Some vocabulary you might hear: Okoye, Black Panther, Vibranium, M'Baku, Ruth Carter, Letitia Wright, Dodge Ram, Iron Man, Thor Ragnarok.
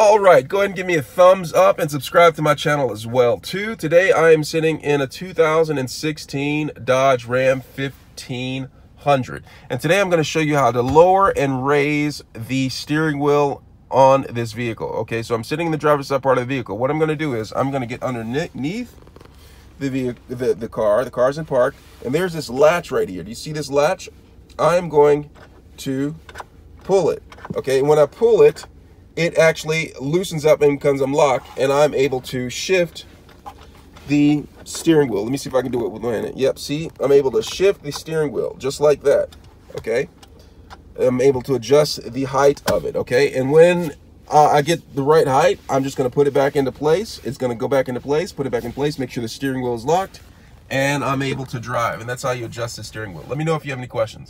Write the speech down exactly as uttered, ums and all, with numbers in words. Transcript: All right, go ahead and give me a thumbs up and subscribe to my channel as well too. Today I am sitting in a two thousand sixteen Dodge Ram fifteen hundred. And today I'm going to show you how to lower and raise the steering wheel on this vehicle. Okay, so I'm sitting in the driver's side part of the vehicle. What I'm going to do is I'm going to get underneath the, vehicle, the, the car. The car's in park. And there's this latch right here. Do you see this latch? I'm going to pull it. Okay, and when I pull it, it actually loosens up and becomes unlocked, and I'm able to shift the steering wheel. Let me see if I can do it with my hand. Yep, see, I'm able to shift the steering wheel just like that, okay? I'm able to adjust the height of it, okay? And when uh, I get the right height, I'm just gonna put it back into place. It's gonna go back into place, put it back in place, make sure the steering wheel is locked, and I'm able to drive. And that's how you adjust the steering wheel. Let me know if you have any questions.